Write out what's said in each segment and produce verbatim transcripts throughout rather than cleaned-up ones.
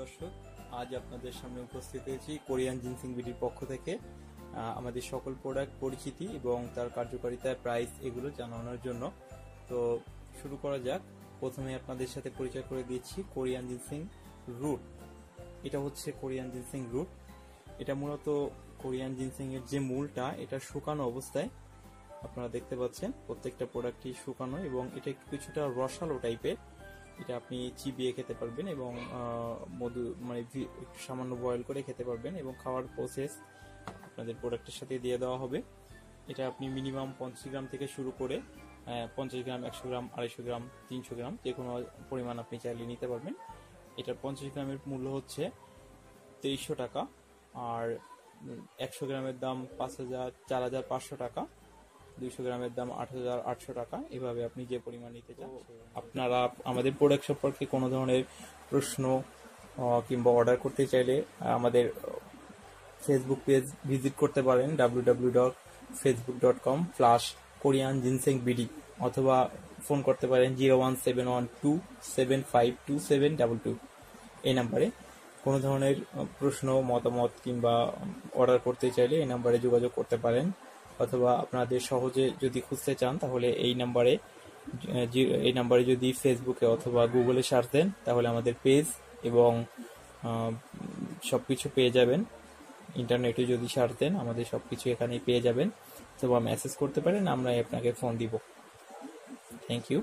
দর্শক, আজ আপনাদের সামনে উপস্থিত হয়েছি কোরিয়ান জিনসিং বিডির পক্ষ থেকে আমাদের সকল প্রোডাক্ট পরিচিতি এবং তার কার্যকারিতা, প্রাইস এগুলো জানানোর জন্য। তো শুরু করা যাক। প্রথমে আপনাদের সাথে পরিচয় করে দিচ্ছি কোরিয়ান জিনসিং রুট। এটা হচ্ছে কোরিয়ান জিনসিং রুট। এটা মূলত কোরিয়ান জিনসিং এর যে মূলটা, এটা শুকানো অবস্থায় আপনারা দেখতে পাচ্ছেন। প্রত্যেকটা প্রোডাক্টই শুকানো এবং এটা কিছুটা রসালো টাইপের। এটা আপনি চিবিয়ে খেতে পারবেন এবং মধু মানে একটু সামান্য বয়েল করে খেতে পারবেন এবং খাওয়ার প্রসেস আপনাদের প্রোডাক্টের সাথে দিয়ে দেওয়া হবে। এটা আপনি মিনিমাম পঞ্চাশ গ্রাম থেকে শুরু করে পঞ্চাশ গ্রাম, একশো গ্রাম, আড়াইশো গ্রাম, তিনশো গ্রাম, যে কোনো পরিমাণ আপনি চাইলে নিতে পারবেন। এটার পঞ্চাশ গ্রামের মূল্য হচ্ছে তেইশশো টাকা, আর একশো গ্রামের দাম পাঁচ হাজার চার হাজার পাঁচশো টাকা, দুইশো গ্রামের দাম আট হাজার আটশো টাকা। এভাবে আপনি যে পরিমাণ নিতে চান। আপনারা আমাদের প্রোডাক্ট সম্পর্কে কোনো ধরনের প্রশ্ন কিংবা অর্ডার করতে চাইলে আমাদের ফেসবুক পেজ ভিজিট করতে পারেন W W W dot Facebook dot com slash Korean ginseng BD, অথবা ফোন করতে পারেন zero one seven one two seven five two seven double two এই নাম্বারে। কোনো ধরনের প্রশ্ন, মতামত কিংবা অর্ডার করতে চাইলে এই নাম্বারে যোগাযোগ করতে পারেন, অথবা আপনাদের সহজে যদি খুঁজতে চান তাহলে এই নাম্বারে এই নাম্বারে যদি ফেসবুকে অথবা গুগলে সার্চ দেন তাহলে আমাদের পেজ এবং সব কিছু পেয়ে যাবেন। ইন্টারনেটে যদি সার্চ দেন আমাদের সব কিছু এখানেই পেয়ে যাবেন, অথবা মেসেজ করতে পারেন, আমরাই আপনাকে ফোন দিব। Thank you.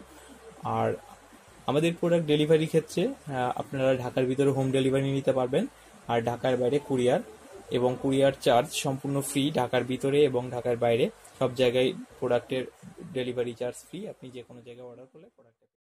আর আমাদের প্রোডাক্ট ডেলিভারির ক্ষেত্রে আপনারা ঢাকার ভিতরে হোম ডেলিভারি নিতে পারবেন, আর ঢাকার বাইরে কুরিয়ার, এবং কুরিয়ার চার্জ সম্পূর্ণ ফ্রি। ঢাকার ভিতরে এবং ঢাকার বাইরে সব জায়গায় প্রোডাক্টের ডেলিভারি চার্জ ফ্রি। আপনি যে কোনো জায়গায় অর্ডার করলে প্রোডাক্ট